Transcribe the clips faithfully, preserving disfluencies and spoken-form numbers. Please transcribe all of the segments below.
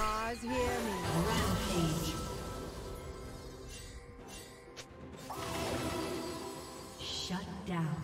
Stars, hear me. Rampage. Shut down.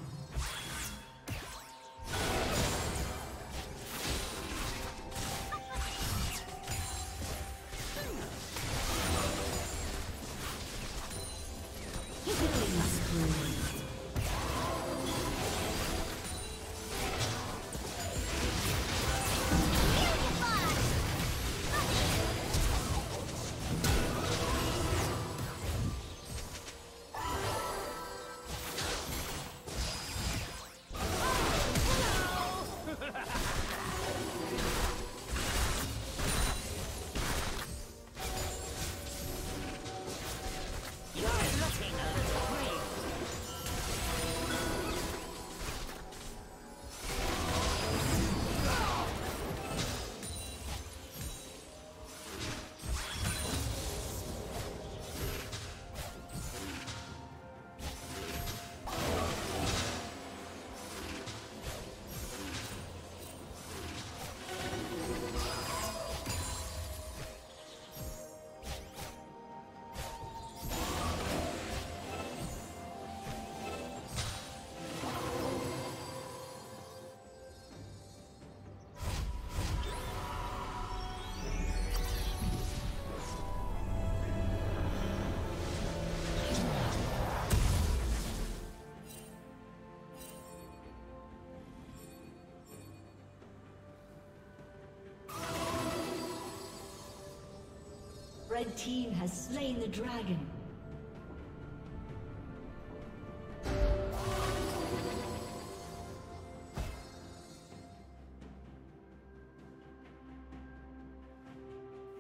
Red team has slain the dragon.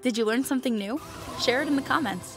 Did you learn something new? Share it in the comments.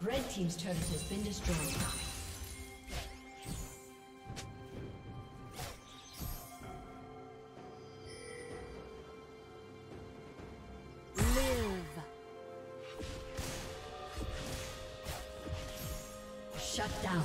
Red team's turret has been destroyed. Live. Shut down.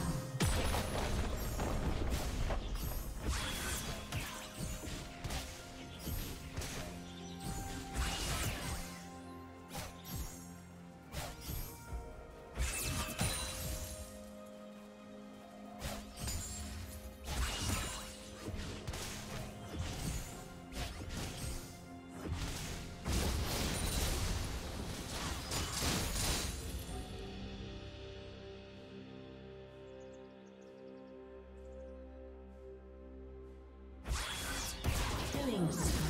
Yes!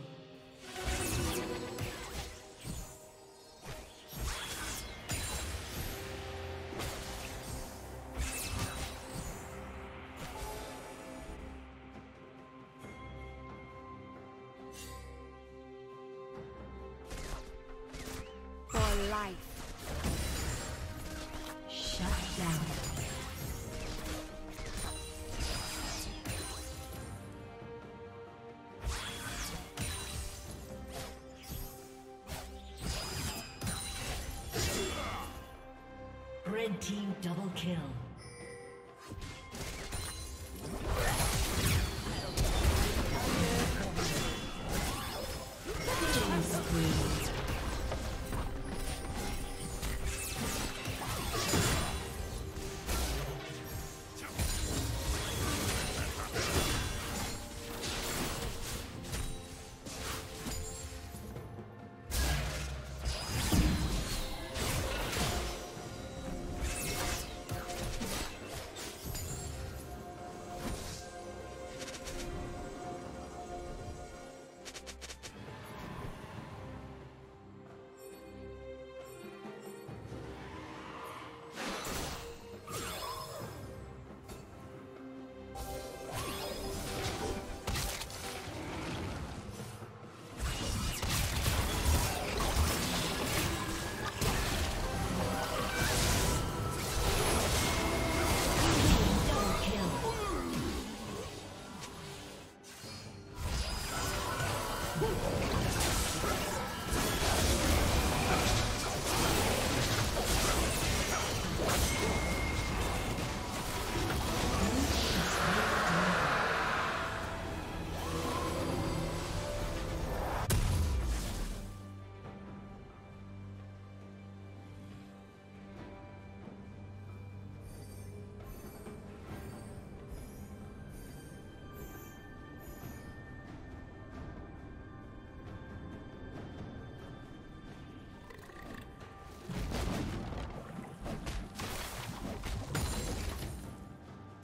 Red team double kill. Red team's turret has been destroyed.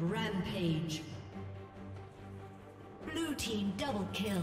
Rampage. Blue team double kill.